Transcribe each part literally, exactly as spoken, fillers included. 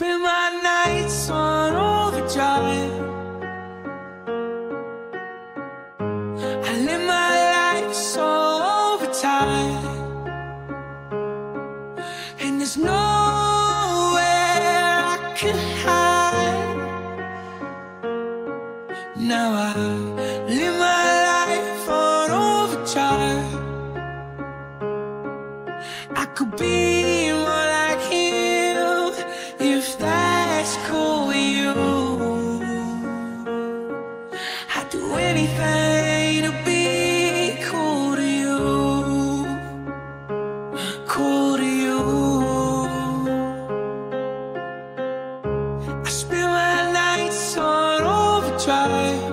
Spend my nights on overdrive. I live my life so overtime, and there's nowhere I can hide. Now I live my life on overdrive. I could be more like him if that's cool with you. I'd do anything to be cool to you, cool to you. I spend my nights on overdrive.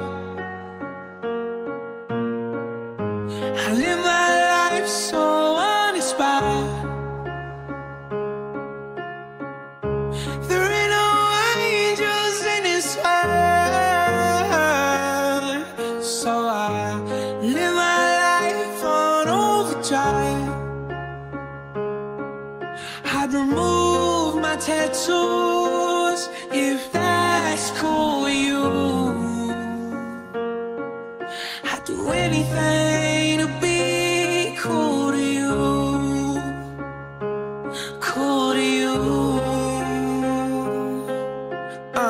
I live my life so uninspired. There ain't no angels in this world, so I live my life on overdrive. I'd remove my tattoos if that's cool with you. I'd do anything to be cool to you, cool to you. Uh.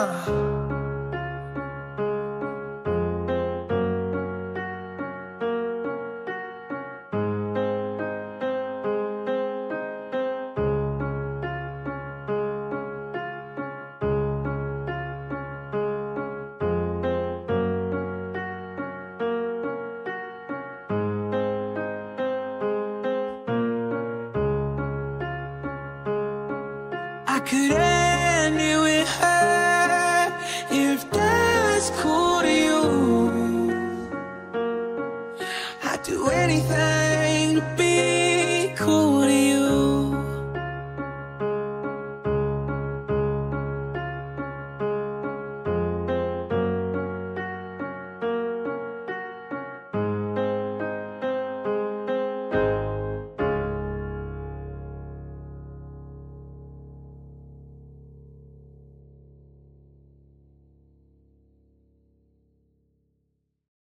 I could end it with her if that's cool to you. I'd do anything to be